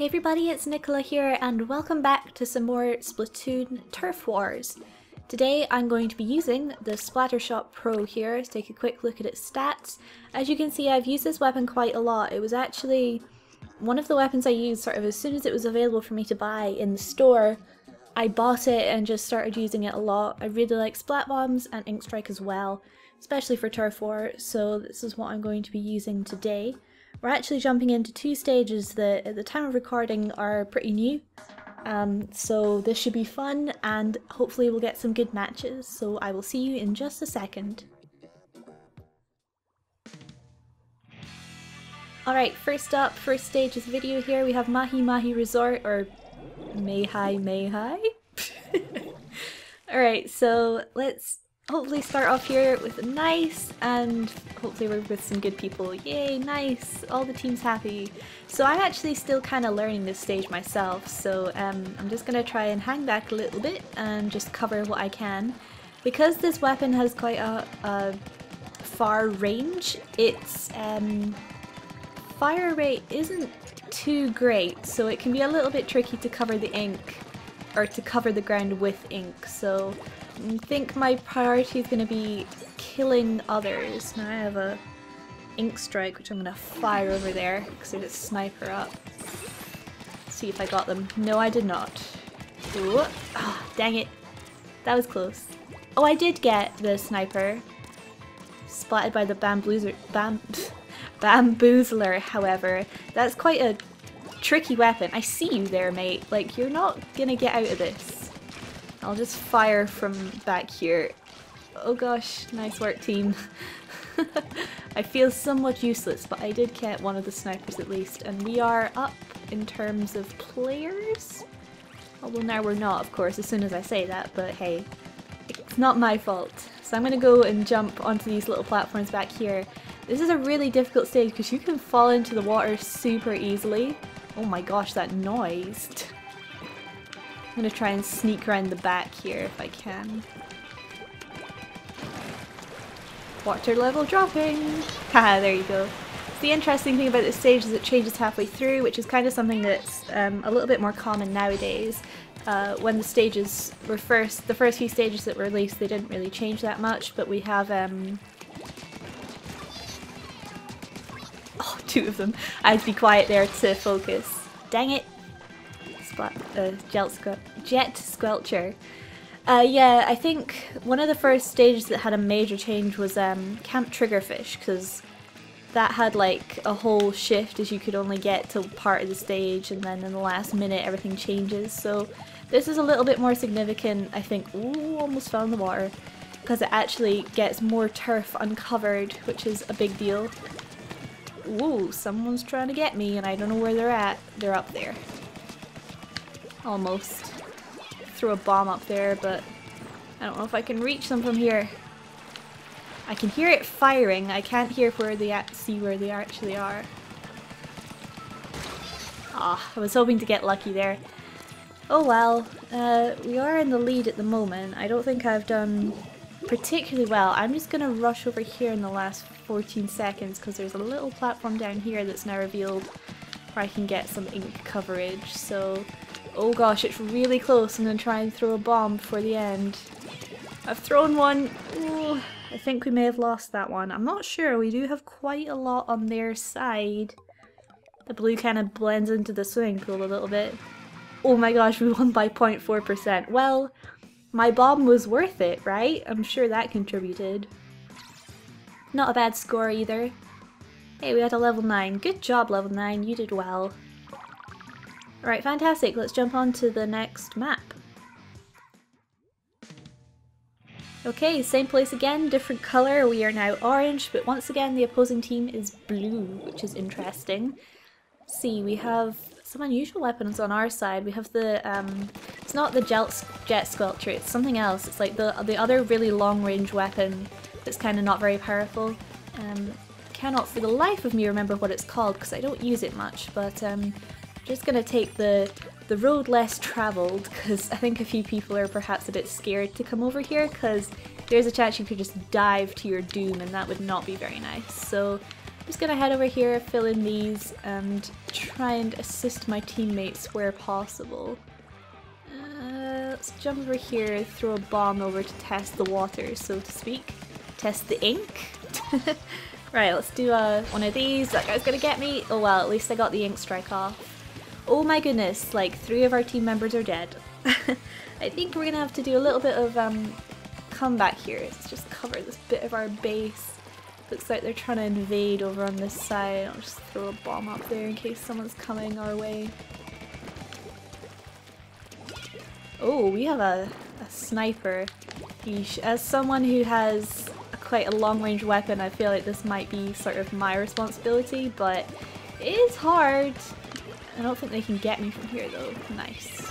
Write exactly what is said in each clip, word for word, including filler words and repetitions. Hey everybody, it's Nicola here and welcome back to some more Splatoon Turf Wars. Today I'm going to be using the Splattershot Pro here to take a quick look at its stats. As you can see, I've used this weapon quite a lot. It was actually one of the weapons I used sort of as soon as it was available for me to buy in the store. I bought it and just started using it a lot. I really like Splat Bombs and Ink Strike as well, especially for Turf War, so this is what I'm going to be using today. We're actually jumping into two stages that at the time of recording are pretty new, um, so this should be fun and hopefully we'll get some good matches, so I will see you in just a second. Alright, first up, first stage of the video here, we have Mahi-Mahi Resort, or Mahi-Mahi? Alright, so let's hopefully start off here with nice, and hopefully we're with some good people. Yay, nice! All the team's happy. So I'm actually still kind of learning this stage myself, so um, I'm just going to try and hang back a little bit and just cover what I can. Because this weapon has quite a, a far range, its um, fire rate isn't too great, so it can be a little bit tricky to cover the ink, or to cover the ground with ink, so I think my priority is going to be killing others. Now I have a ink strike which I'm going to fire over there because there's a sniper up. Let's see if I got them. No, I did not. Ooh. Oh, dang it. That was close. Oh, I did get the sniper. Splatted by the bamboozler, bam, bamboozler, however. That's quite a tricky weapon. I see you there, mate. Like, you're not going to get out of this. I'll just fire from back here. Oh gosh, nice work team. I feel somewhat useless, but I did get one of the snipers at least, and we are up in terms of players? Although now we're not, of course, as soon as I say that, but hey, it's not my fault. So I'm gonna go and jump onto these little platforms back here. This is a really difficult stage because you can fall into the water super easily. Oh my gosh, that noise. I'm gonna try and sneak around the back here if I can. Water level dropping! Haha, there you go. So the interesting thing about this stage is it changes halfway through, which is kind of something that's um, a little bit more common nowadays. Uh, when the stages were first, the first few stages that were released, they didn't really change that much, but we have um... oh, two of them. I had to be quiet there to focus. Dang it! Uh, jet squelcher. Uh, yeah, I think one of the first stages that had a major change was um, Camp Triggerfish, because that had like a whole shift as you could only get to part of the stage, and then in the last minute everything changes. So this is a little bit more significant, I think. Ooh, almost fell in the water, because it actually gets more turf uncovered, which is a big deal. Ooh, someone's trying to get me and I don't know where they're at. They're up there. Almost. Threw a bomb up there, but I don't know if I can reach them from here. I can hear it firing, I can't hear where they at see where they actually are. Ah, I was hoping to get lucky there. Oh well, uh, we are in the lead at the moment. I don't think I've done particularly well. I'm just gonna rush over here in the last fourteen seconds because there's a little platform down here that's now revealed where I can get some ink coverage, so... Oh gosh, it's really close. I'm going to try and throw a bomb before the end. I've thrown one. Ooh, I think we may have lost that one. I'm not sure. We do have quite a lot on their side. The blue kind of blends into the swimming pool a little bit. Oh my gosh, we won by zero point four percent. Well, my bomb was worth it, right? I'm sure that contributed. Not a bad score either. Hey, we had a level nine. Good job, level nine. You did well. Alright, fantastic. Let's jump on to the next map. Okay, same place again, different colour. We are now orange, but once again the opposing team is blue, which is interesting. Let's see, we have some unusual weapons on our side. We have the, um, it's not the jet squelcher, it's something else. It's like the, the other really long-range weapon that's kind of not very powerful. Um, cannot for the life of me remember what it's called, because I don't use it much, but um, just gonna take the the road less traveled, because I think a few people are perhaps a bit scared to come over here because there's a chance you could just dive to your doom and that would not be very nice. So I'm just gonna head over here, fill in these, and try and assist my teammates where possible. Uh, let's jump over here, throw a bomb over to test the water, so to speak. Test the ink. Right, let's do uh, one of these. That guy's gonna get me. Oh well, at least I got the ink strike off. Oh my goodness, like three of our team members are dead. I think we're gonna have to do a little bit of um, comeback here. Let's just cover this bit of our base. Looks like they're trying to invade over on this side. I'll just throw a bomb up there in case someone's coming our way. Oh, we have a, a sniper. Yeesh. As someone who has a quite a long-range weapon, I feel like this might be sort of my responsibility, but it is hard. I don't think they can get me from here though. Nice.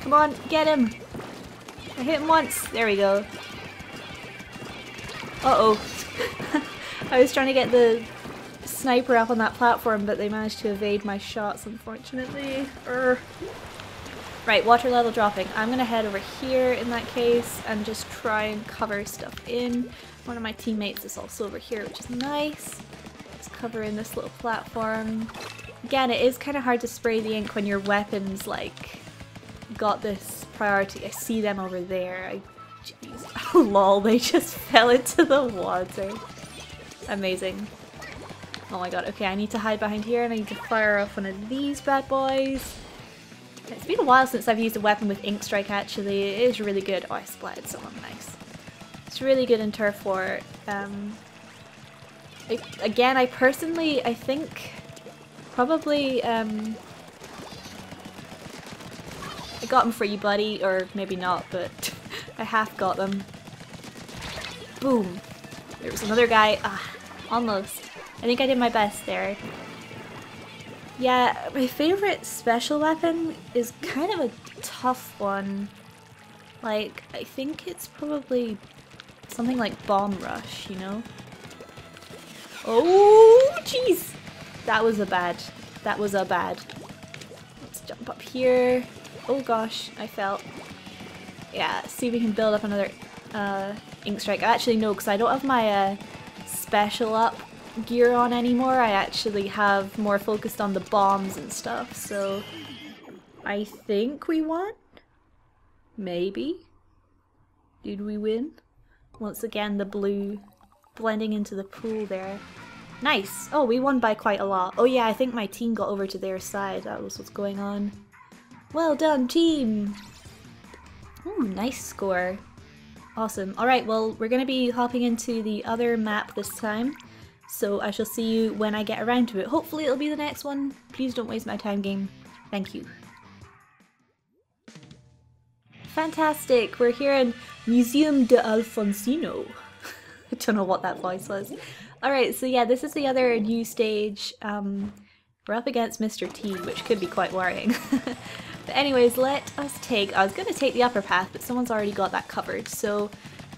Come on, get him! I hit him once! There we go. Uh-oh. I was trying to get the sniper up on that platform, but they managed to evade my shots, unfortunately. Urgh. Right, water level dropping. I'm gonna head over here in that case and just try and cover stuff in. One of my teammates is also over here, which is nice. Just cover in this little platform. Again, it is kind of hard to spray the ink when your weapon's like got this priority. I see them over there. I Jeez. Oh, lol, they just fell into the water. Amazing. Oh my god, okay, I need to hide behind here and I need to fire off one of these bad boys. It's been a while since I've used a weapon with Ink Strike actually. It is really good. Oh, I splatted someone, nice. It's really good in Turf War. Um, I, again, I personally, I think, probably, um... I got him for you, buddy, or maybe not, but... I half got them. Boom! There was another guy. Ah, almost. I think I did my best there. Yeah, my favorite special weapon is kind of a tough one. Like, I think it's probably something like Bomb Rush, you know? Oh, jeez! That was a bad. That was a bad. Let's jump up here. Oh gosh, I fell. Yeah, see if we can build up another uh, Ink Strike. Actually, no, because I don't have my uh, special up gear on anymore. I actually have more focused on the bombs and stuff, so I think we won? Maybe? Did we win? Once again, the blue blending into the pool there. Nice! Oh, we won by quite a lot. Oh yeah, I think my team got over to their side. That was what's going on. Well done, team! Ooh, nice score. Awesome. Alright, well, we're going to be hopping into the other map this time, so I shall see you when I get around to it. Hopefully it'll be the next one. Please don't waste my time, game. Thank you. Fantastic! We're here in Museum d'Alfonsino. I don't know what that voice was. Alright, so yeah, this is the other new stage. Um, we're up against Mister T, which could be quite worrying. But anyways, let us take, I was going to take the upper path, but someone's already got that covered. So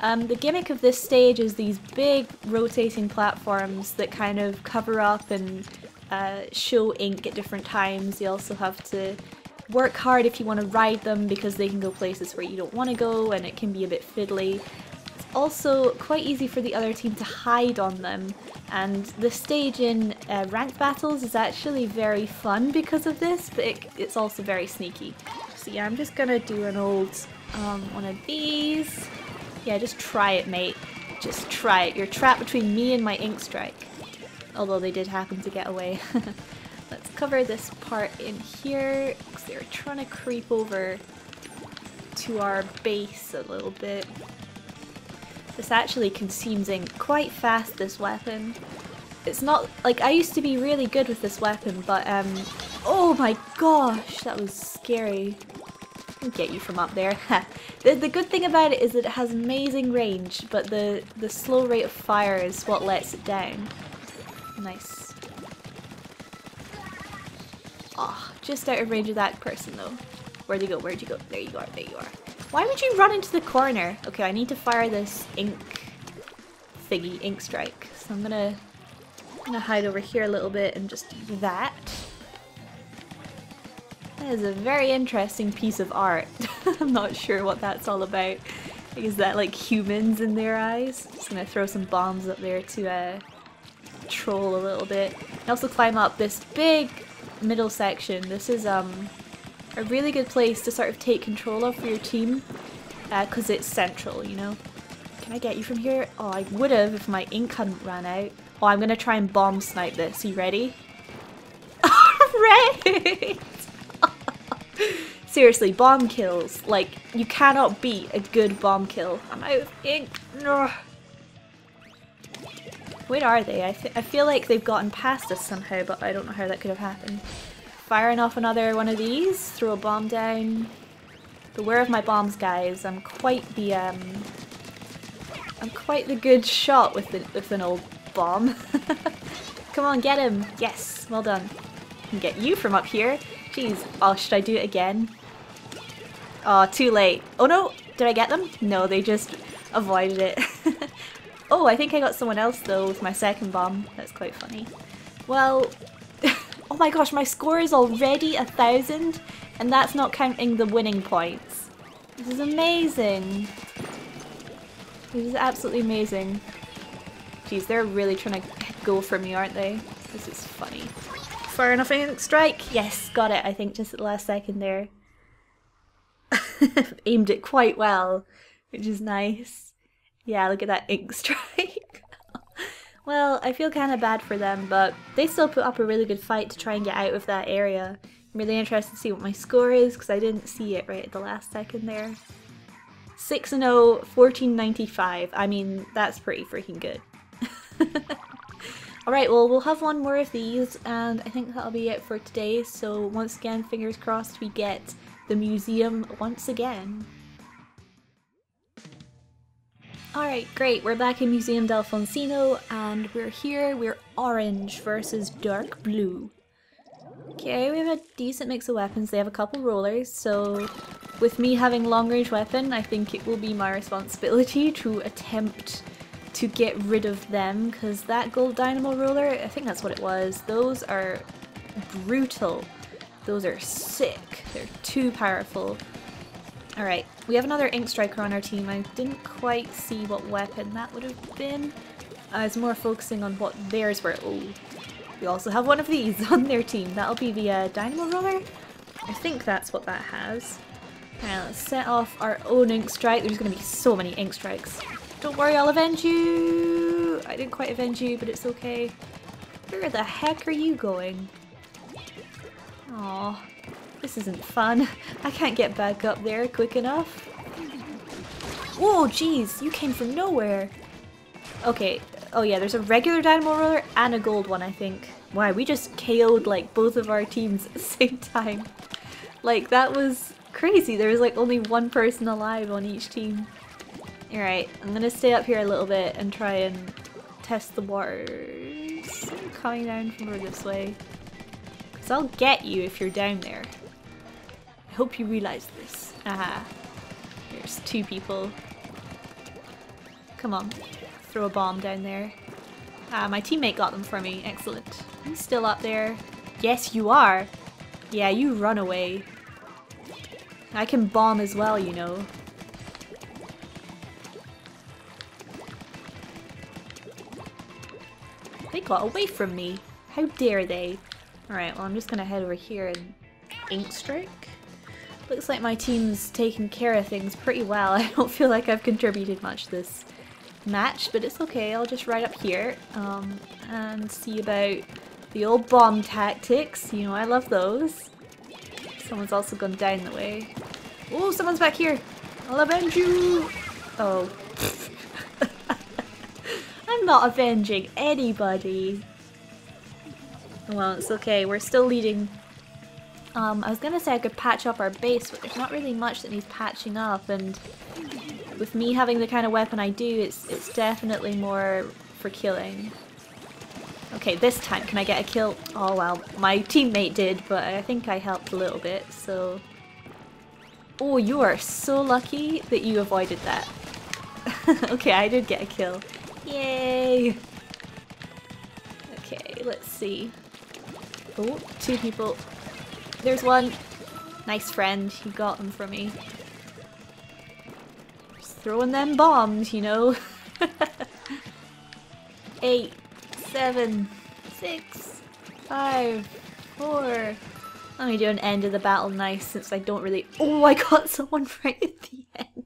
um, the gimmick of this stage is these big rotating platforms that kind of cover up and uh, show ink at different times. You also have to work hard if you want to ride them because they can go places where you don't want to go and it can be a bit fiddly. It's also quite easy for the other team to hide on them. And the stage in uh, ranked battles is actually very fun because of this, but it, it's also very sneaky. So yeah, I'm just gonna do an old um, one of these. Yeah, just try it, mate. Just try it. You're trapped between me and my Ink Strike. Although they did happen to get away. Let's cover this part in here, because they're trying to creep over to our base a little bit. This actually consumes ink quite fast, this weapon. It's not, like, I used to be really good with this weapon, but, um, oh my gosh, that was scary. I'll get you from up there. the, the good thing about it is that it has amazing range, but the, the slow rate of fire is what lets it down. Nice. Ah, oh, just out of range of that person, though. Where'd you go, where'd you go? There you are, there you are. Why would you run into the corner? Okay, I need to fire this ink thingy, Ink Strike. So I'm gonna, I'm gonna hide over here a little bit and just do that. That is a very interesting piece of art. I'm not sure what that's all about. Is that like humans in their eyes? Just gonna throw some bombs up there to uh, troll a little bit. And also climb up this big middle section. This is um a really good place to sort of take control of for your team, because uh, it's central, you know? Can I get you from here? Oh, I would've if my ink hadn't ran out. Oh, I'm gonna try and bomb snipe this. You ready? Alright! Seriously, bomb kills. Like, you cannot beat a good bomb kill. I'm out of ink. Ugh. Where are they? I, th I feel like they've gotten past us somehow, but I don't know how that could have happened. Firing off another one of these. Throw a bomb down. Beware of my bombs, guys. I'm quite the, um... I'm quite the good shot with, the, with an old bomb. Come on, get him! Yes! Well done. I can get you from up here. Jeez. Oh, should I do it again? Oh, too late. Oh no! Did I get them? No, they just avoided it. Oh, I think I got someone else though with my second bomb. That's quite funny. Well... oh my gosh, my score is already a thousand, and that's not counting the winning points. This is amazing. This is absolutely amazing. Jeez, they're really trying to go for me, aren't they? This is funny. Fire enough ink strike! Yes, got it, I think, just at the last second there. Aimed it quite well, which is nice. Yeah, look at that ink strike. Well, I feel kind of bad for them, but they still put up a really good fight to try and get out of that area. I'm really interested to see what my score is, because I didn't see it right at the last second there. six and oh, fourteen ninety-five. I mean, that's pretty freaking good. Alright, well, we'll have one more of these, and I think that'll be it for today. So once again, fingers crossed we get the museum once again. Alright, great, we're back in Museum d'Alfonsino, and we're here, we're orange versus dark blue. Okay, we have a decent mix of weapons, they have a couple rollers, so with me having long-range weapon, I think it will be my responsibility to attempt to get rid of them, because that Gold Dynamo Roller, I think that's what it was, those are brutal. Those are sick. They're too powerful. Alright, we have another Ink Striker on our team. I didn't quite see what weapon that would have been. I was more focusing on what theirs were. Oh, we also have one of these on their team. That'll be the uh, Dynamo Roller? I think that's what that has. Alright, let's set off our own Ink Strike. There's going to be so many Ink Strikes. Don't worry, I'll avenge you! I didn't quite avenge you, but it's okay. Where the heck are you going? Aww, this isn't fun. I can't get back up there quick enough. Whoa, jeez, you came from nowhere! Okay, oh yeah, there's a regular Dynamo Roller and a gold one, I think. Wow, we just K O'd like both of our teams at the same time. Like, that was crazy, there was like only one person alive on each team. Alright, I'm gonna stay up here a little bit and try and test the waters. I'm coming down from over this way. Because I'll get you if you're down there. I hope you realise this. Aha. There's two people. Come on. Throw a bomb down there. Ah, my teammate got them for me. Excellent. I'm still up there. Yes, you are! Yeah, you run away. I can bomb as well, you know. They got away from me. How dare they? Alright, well I'm just gonna head over here and ink strike. Looks like my team's taking care of things pretty well. I don't feel like I've contributed much this match, but it's okay. I'll just ride up here um, and see about the old bomb tactics. You know, I love those. Someone's also gone down the way. Oh, someone's back here! I'll avenge you! Oh. I'm not avenging anybody. Well, it's okay, we're still leading. Um, I was gonna say I could patch up our base, but there's not really much that needs patching up, and with me having the kind of weapon I do, it's, it's definitely more for killing. Okay, this time, can I get a kill? Oh well, my teammate did, but I think I helped a little bit, so... Oh, you are so lucky that you avoided that. Okay, I did get a kill. Yay! Okay, let's see. Oh, two people. There's one. Nice friend, he got them for me. There's throwing them bombs, you know. Eight, seven, six, five, four. Let me do an end of the battle nice, since I don't really. Oh, I got someone right at the end.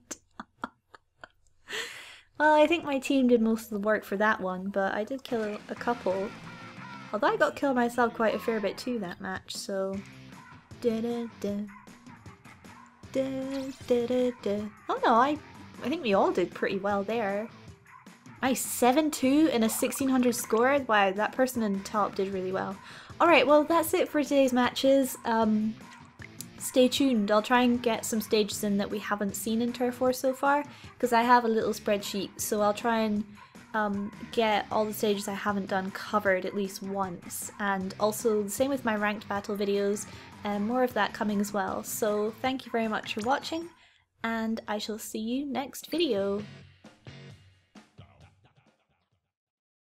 Well, I think my team did most of the work for that one, but I did kill a, a couple. Although I got killed myself quite a fair bit too that match, so. Da da da. Da da da da. Oh no, I, I think we all did pretty well there. Nice, seven two and a sixteen hundred scored. Wow, that person in top did really well. Alright, well that's it for today's matches. Um, stay tuned, I'll try and get some stages in that we haven't seen in Turf War so far, because I have a little spreadsheet, so I'll try and um, get all the stages I haven't done covered at least once, and also the same with my ranked battle videos, and more of that coming as well. So thank you very much for watching, and I shall see you next video.